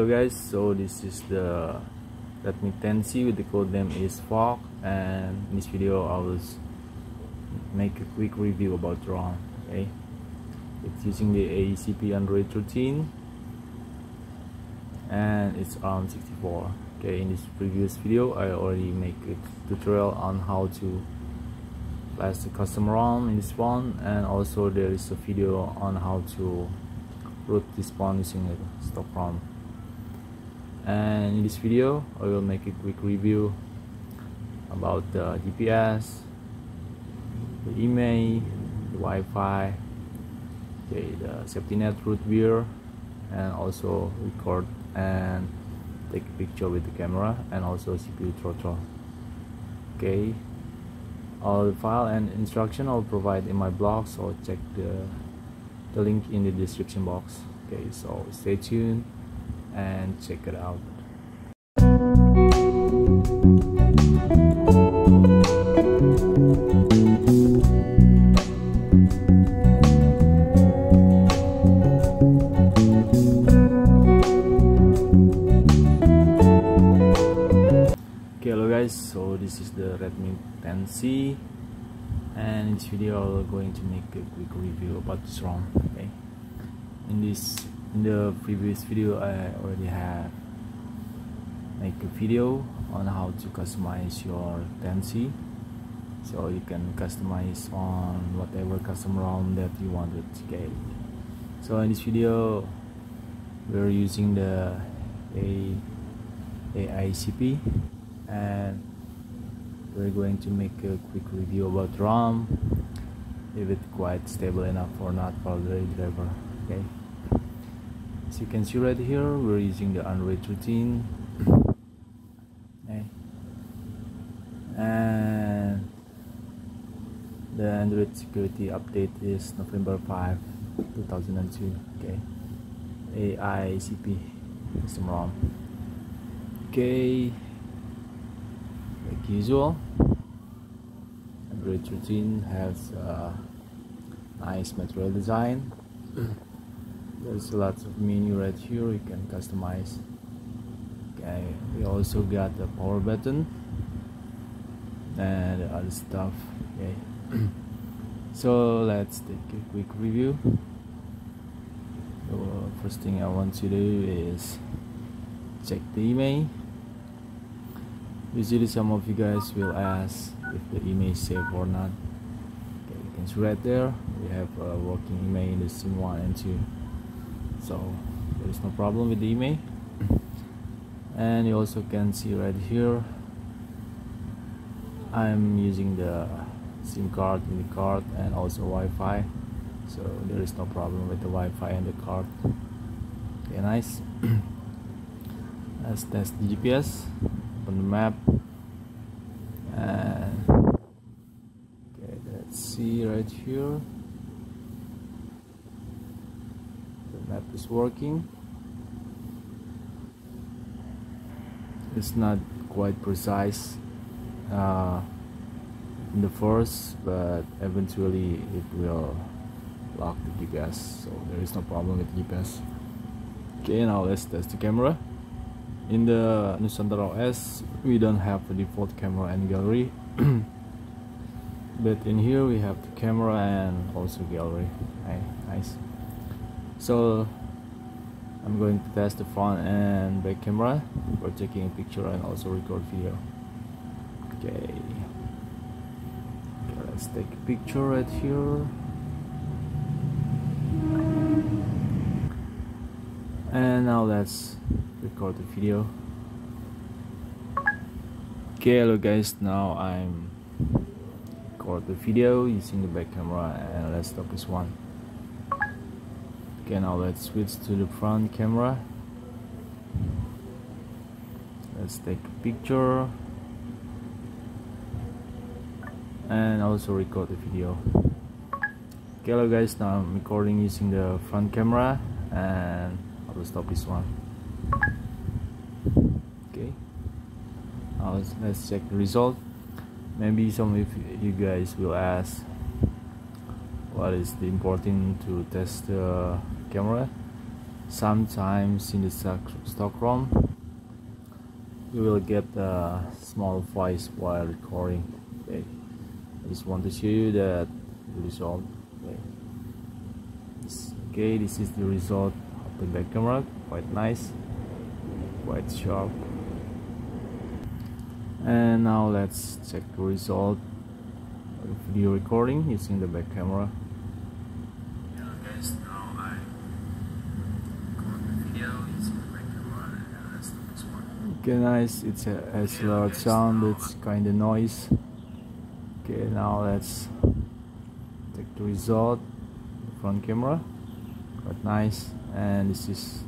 Hello guys, so this is the Redmi 10C with the code name is Fog, and in this video I will make a quick review about ROM. Okay, it's using the AECP Android 13 and it's ARM64. Okay, in this previous video I already make a tutorial on how to flash the custom ROM in this phone, and also there is a video on how to root this phone using a stock ROM. And in this video I will make a quick review about the GPS, the email, the Wi-Fi, the safety net root beer, and also record and take a picture with the camera, and also CPU throttle. Okay, all the file and instruction I'll provide in my blog, so check the link in the description box. Okay, so stay tuned and check it out. Okay, hello guys, so this is the Redmi 10C, and in this video I'm going to make a quick review about this ROM. Okay, in the previous video I already have make a video on how to customize your 10C, so you can customize on whatever custom ROM that you wanted to get. So in this video we're using the AICP, and we're going to make a quick review about ROM, if it's quite stable enough or not for the driver. Okay, as you can see right here, we're using the Android 13. Okay, and the Android security update is November 5, 2002. Okay, AICP custom ROM. Okay, like usual, Android 13 has a nice material design. There's lots of menu right here, you can customize. Okay, we also got the power button and other stuff. Okay, so let's take a quick review. So first thing I want to do is check the email. Usually some of you guys will ask if the email is saved or not. Okay, you can see right there we have a working email in the SIM 1 and 2. So there is no problem with the email, and you also can see right here I'm using the SIM card in the card, and also Wi-Fi, so there is no problem with the Wi-Fi and the card. Okay, nice. Let's test the GPS on the map, and okay, let's see right here map is working. It's not quite precise in the first, but eventually it will lock the GPS, so there is no problem with GPS. Okay, now let's test the camera. In the Nusantara OS we don't have the default camera and gallery, but in here we have the camera and also gallery. Okay, nice. So I'm going to test the front and back camera for taking a picture and also record video. Okay, let's take a picture right here, and now let's record the video. Okay, hello guys, now I'm record the video using the back camera, and let's stop this one. Okay, now let's switch to the front camera. Let's take a picture and also record the video. Okay, hello guys, now I'm recording using the front camera, and I will stop this one. Okay, now let's check the result. Maybe some of you guys will ask what is the important to test the camera. sometimes in the stockroom you will get a small voice while recording. Okay, I just want to show you that the result. Okay, this is the result of the back camera. Quite nice, quite sharp. And now let's check the result of video recording using the back camera. Okay, nice. It's a loud sound. It's kind of noise. Okay, now let's take the result. Front camera, quite nice. And this is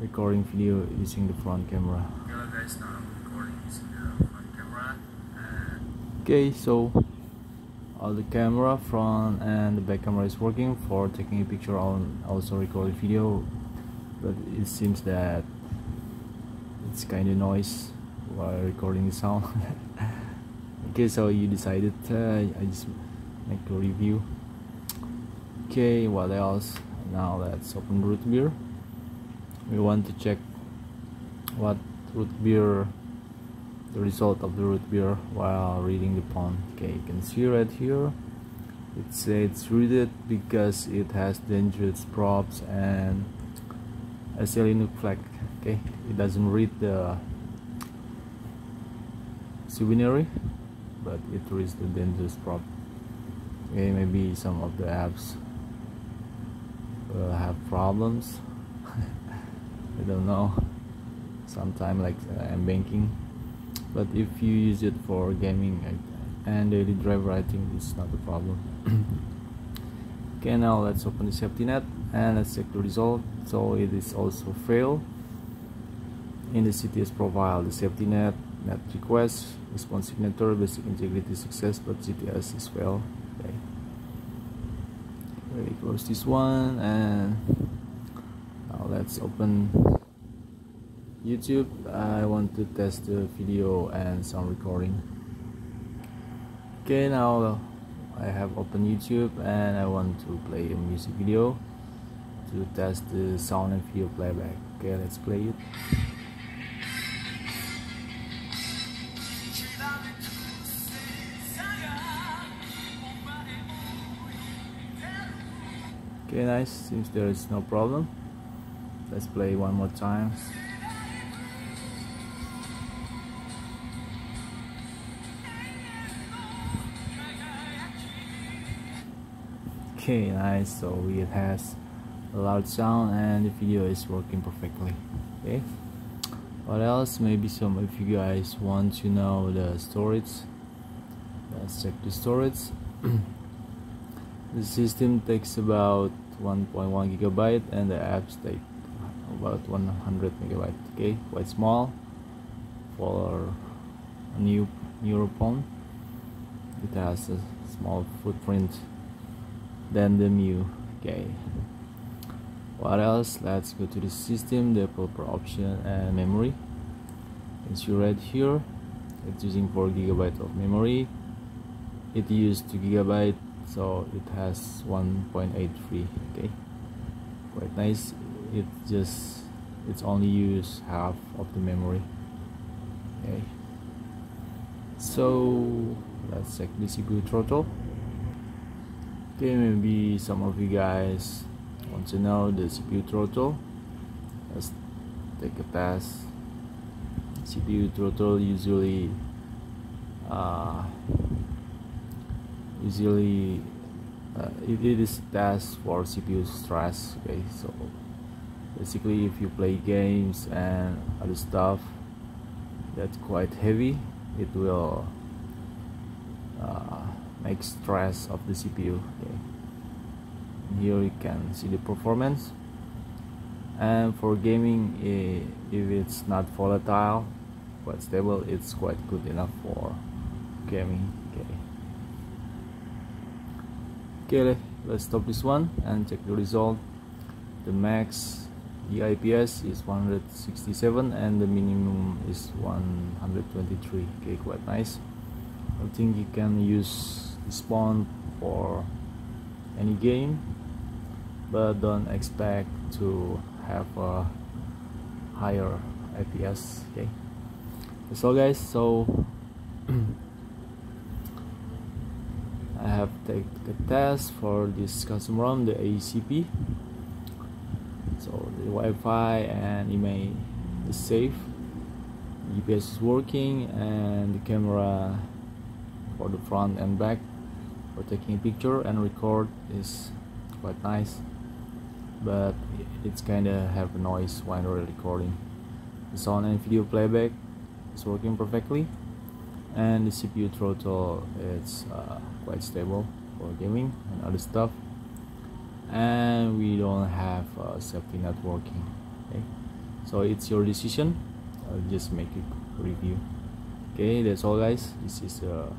recording video using the front camera. Hello guys, now I'm recording using the front camera. Okay, so all the camera, front and the back camera, is working for taking a picture on also recording video, but it seems that it's kind of noise while recording the sound. Okay, so you decided I just make a review. Okay, what else? Now let's open root beer. We want to check what root beer, the result of the root beer while reading the font. Okay, you can see right here it says it's rooted because it has dangerous props and a Linux flag. Okay, it doesn't read the souvenir, but it reads the dangerous prop. Okay, maybe some of the apps will have problems. I don't know, sometime like banking, but if you use it for gaming and daily driver, I think it's not a problem. Okay, now let's open the safety net and let's check the result. So it is also failed. In the CTS profile, the safety net, net request, response signature, basic integrity success, but CTS is failed. Okay, we close this one and now let's open YouTube. I want to test the video and sound recording. Okay, now I have opened YouTube and I want to play a music video to test the sound and video playback. Okay, let's play it. Okay, nice. Seems there is no problem. Let's play one more time. Okay, nice. So it has a loud sound and the video is working perfectly. Okay, what else? Maybe some of you guys want to know the storage. Let's check the storage. The system takes about 1.1 GB and the apps take about 100 MB. Okay, quite small for a new phone. It has a small footprint than the Mu. Okay, what else? Let's go to the system developer option and memory. As you read here, it's using 4 GB of memory. It used 2 GB, so it has 1.83. okay, quite nice. It's only use half of the memory. Okay, so let's check the CPU throttle. Okay, maybe some of you guys want to know the CPU throttle. Let's take a test. CPU throttle usually it is a test for CPU stress. Okay, so basically if you play games and other stuff that's quite heavy, it will make stress of the CPU. Okay, here you can see the performance. And for gaming, if it's not volatile but stable, it's quite good enough for gaming. Okay, okay, let's stop this one and check the result. The max DIPS is 167 and the minimum is 123. Okay, quite nice. I think you can use this font for any game, but don't expect to have a higher FPS. Okay, so guys, so I have take the test for this custom ROM, the ACP, so the Wi-Fi and email is safe, GPS is working, and the camera for the front and back for taking a picture and record is quite nice, but it's kinda have noise while recording. The sound and video playback is working perfectly, and the CPU throttle is quite stable for gaming and other stuff, and we don't have safety net working. Okay, so it's your decision. I'll just make a review. Okay, that's all guys, this is a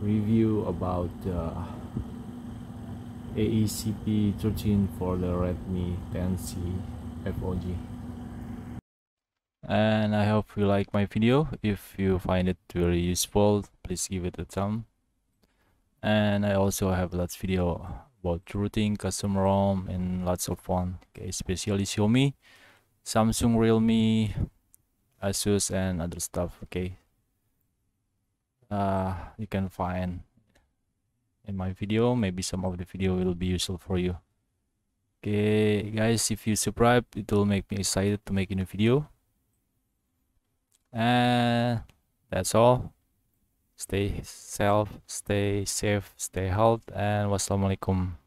review about AECP 13 for the Redmi 10C FOG. And I hope you like my video. If you find it very useful, please give it a thumb. And I also have lots of video about routing, custom ROM, and lots of fun. Okay, especially Xiaomi, Samsung, Realme, Asus, and other stuff. Okay, you can find in my video. Maybe some of the video will be useful for you. Okay, guys, if you subscribe, it will make me excited to make a new video. And that's all. Stay safe, stay healthy, and wassalamualaikum.